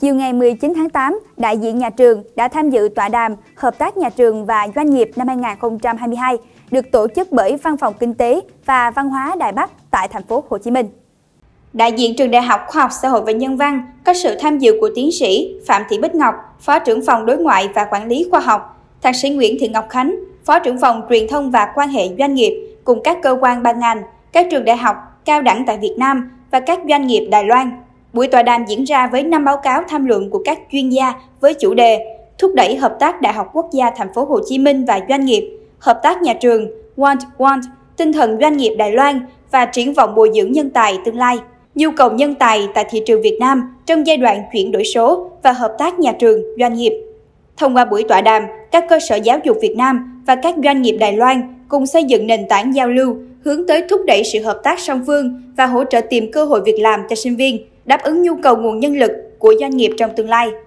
Chiều ngày 19 tháng 8, đại diện nhà trường đã tham dự tọa đàm Hợp tác nhà trường và doanh nghiệp năm 2022 được tổ chức bởi Văn phòng Kinh tế và Văn hóa Đài Bắc tại thành phố Hồ Chí Minh. Đại diện Trường Đại học Khoa học Xã hội và Nhân văn có sự tham dự của tiến sĩ Phạm Thị Bích Ngọc, Phó trưởng phòng Đối ngoại và Quản lý khoa học, Thạc sĩ Nguyễn Thị Ngọc Khánh, Phó trưởng phòng Truyền thông và Quan hệ doanh nghiệp cùng các cơ quan ban ngành, các trường đại học, cao đẳng tại Việt Nam và các doanh nghiệp Đài Loan. Buổi tọa đàm diễn ra với 5 báo cáo tham luận của các chuyên gia với chủ đề Thúc đẩy hợp tác Đại học Quốc gia Thành phố Hồ Chí Minh và doanh nghiệp, hợp tác nhà trường, Want Want, tinh thần doanh nghiệp Đài Loan và triển vọng bồi dưỡng nhân tài tương lai, nhu cầu nhân tài tại thị trường Việt Nam trong giai đoạn chuyển đổi số và hợp tác nhà trường, doanh nghiệp. Thông qua buổi tọa đàm, các cơ sở giáo dục Việt Nam và các doanh nghiệp Đài Loan cùng xây dựng nền tảng giao lưu hướng tới thúc đẩy sự hợp tác song phương và hỗ trợ tìm cơ hội việc làm cho sinh viên, đáp ứng nhu cầu nguồn nhân lực của doanh nghiệp trong tương lai.